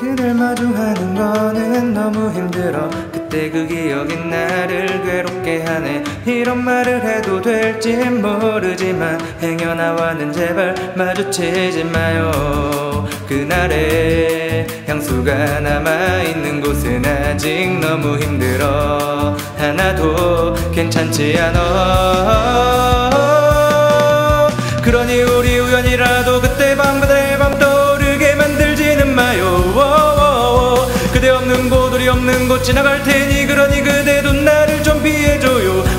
그댈 마주하는 너는 너무 힘들어. 그때 그 기억이 나를 괴롭게 하네. 이런 말을 해도 될지 모르지만 행여나와는 제발 마주치지 마요. 그날의 향수가 남아있는 곳은 아직 너무 힘들어. 하나도 괜찮지 않아. 그러니 우리 우연이라도 그때 밤 그대 밤 떠오르게 만들지는 마요. 그대 없는 곳 우리 없는 곳 지나갈 테니 그러니 그대도 나를 좀 피해줘요.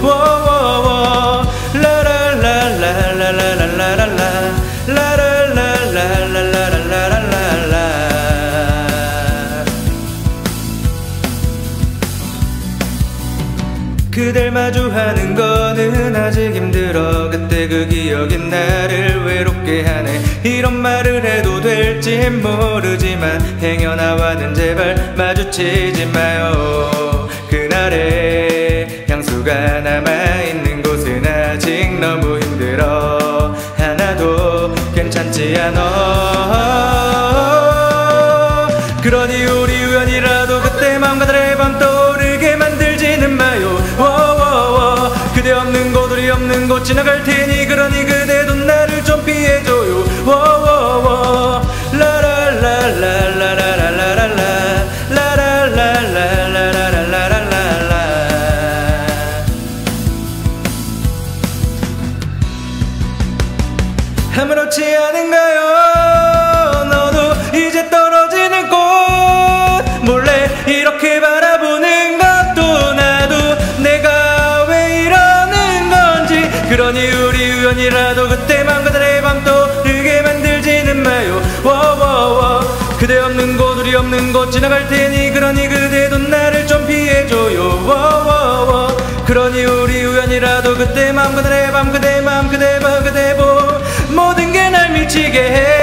그댈 마주하는 거는 아직 힘들어. 그때 그 기억이 나를 외롭게 하네. 이런 말을 해도 될지 모르지만 행여나와는 제발 마주치지 마요. 그날의 향수가 남아있는 곳은 아직 너무 힘들어. 하나도 괜찮지 않아. 그러니 우리 우연이라도 그때 맘과 달의 밤 떠오르게 만들지는 마요. 그대 없는 곳 우리 없는 곳 지나갈 테니 그러니 그대도 나를 좀 피해줘요. 아무렇지 않은가요? 너도 이제 떨어지는 꽃 몰래 이렇게 바라보는 것도 나도 내가 왜 이러는 건지. 그러니 우리 우연이라도 그때만 그들의 밤 떠오르게 만들지는 마요. 그대 없는 곳 우리 없는 곳 지나갈 테니 그러니 그대도 나를 좀 피해줘요. 그러니 우리 우연이라도 그때만 그들의 밤 그대 맘 그대 밤 그대 보 모든 게 날 미치게 해.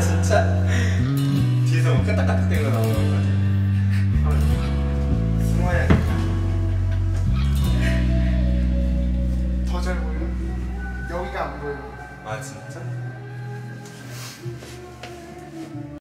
진짜 뒤에서 뭐 까딱까딱 대고 나오는 거 같아. 숨어야 돼. 더 잘 보여? 여기가 안 보여. 아 진짜?